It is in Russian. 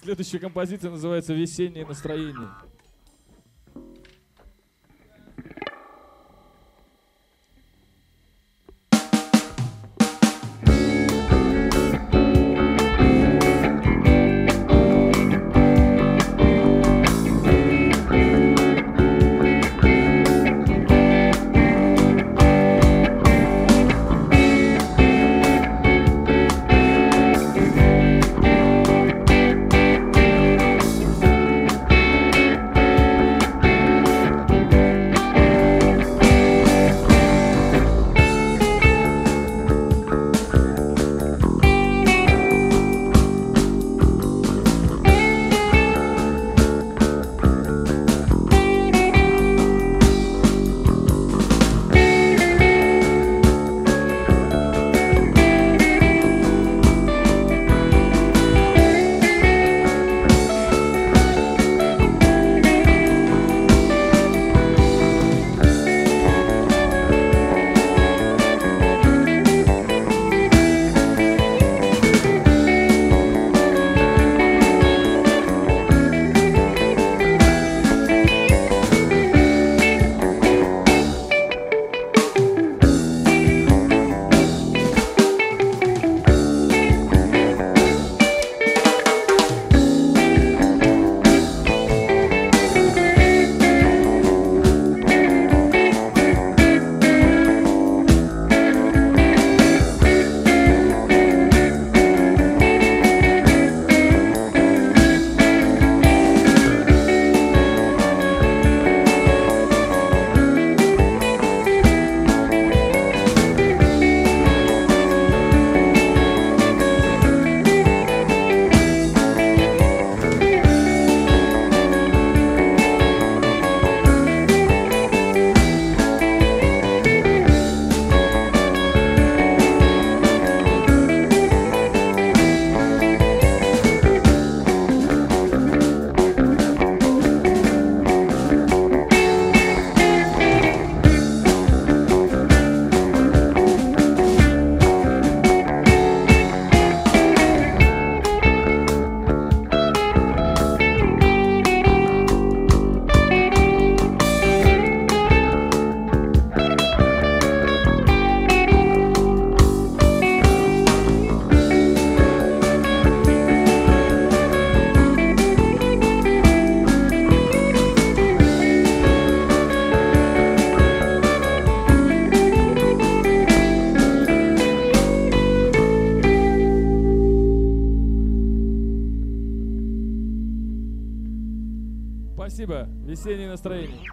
Следующая композиция называется «Весеннее настроение». Спасибо. Весеннее настроение.